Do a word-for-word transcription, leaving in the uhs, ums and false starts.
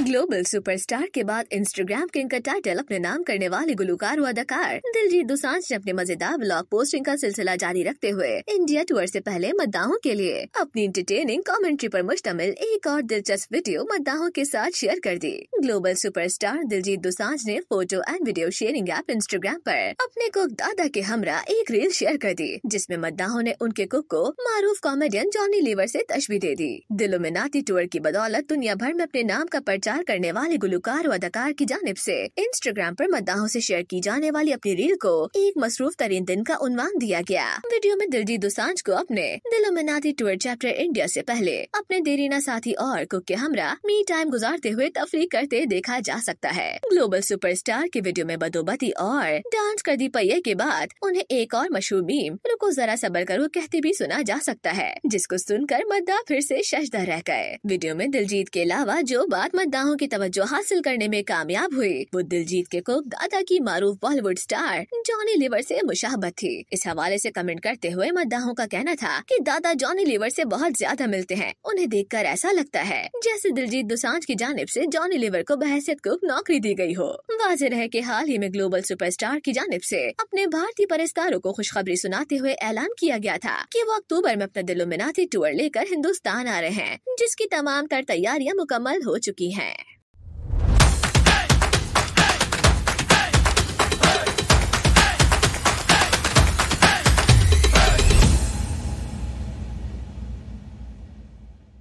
Global superstar के बाद Instagram king का टाइटल अपने नाम करने वाले गुलकार और अदाकार दिलजीत दोसांझ ने अपने मजेदार ब्लॉग पोस्टिंग का सिलसिला जारी रखते हुए इंडिया टूर से पहले मद्दाहों के लिए अपनी इंटरटेनिंग कमेंट्री पर मुश्तमिल एक और दिलचस्प वीडियो मद्दाहों के साथ शेयर कर दी। ग्लोबल सुपरस्टार दिलजीत दोसांझ ने photo and video sharing app Instagram पर अपने कुक दादा के हमरा एक रील शेयर कर दी, जिसमें मद्दाहों ने उनके कुक को मारूफ कॉमेडियन जॉनी लेवर से तशबीह दे दी। दिल लुमिनाटी टूर की बदौलत दुनिया भर में अपने नाम का प्रचार करने वाले गुलकार और अदाकार की जानिब से इंस्टाग्राम पर मद्दाहों से शेयर की जाने वाली अपनी रील को एक मसरूफ तरीन दिन का उन्वान दिया गया। वीडियो में दिलजीत दोसांझ को अपने दिल लुमिनाटी टूर चैप्टर इंडिया से पहले अपने देरीना साथी और कुक के हमरा मी टाइम गुजारते हुए तफरीक करते देखा जा सकता है। ग्लोबल सुपरस्टार के वीडियो में बदोबती और डांस कर दी पहिए के बाद उन्हें एक और मशहूर मीम रुको जरा सबर करो कहते भी सुना जा सकता है, जिसको सुनकर मद्दाह फिर से शशदा रह गए। वीडियो में दिलजीत के अलावा जो बात मद्दाहों की तवज्जो हासिल करने में कामयाब हुई वो दिलजीत के कुक दादा की मारूफ बॉलीवुड स्टार जॉनी लीवर से मुशाहबत थी। इस हवाले से कमेंट करते हुए मद्दाहों का कहना था कि दादा जॉनी लीवर से बहुत ज्यादा मिलते हैं, उन्हें देखकर ऐसा लगता है जैसे दिलजीत दोसांझ की जानिब से जॉनी लीवर को बहसियत कुक नौकरी दी गई हो। वाज़ेह है कि हाल ही में ग्लोबल सुपरस्टार की जानिब से अपने भारतीय परस्तारों को खुशखबरी सुनाते हुए ऐलान किया गया था कि वो अक्टूबर में अपना दिल लुमिनाटी टूर लेकर हिंदुस्तान आ रहे हैं, जिसकी तमाम तर तैयारियां मुकम्मल हो चुकी हैं।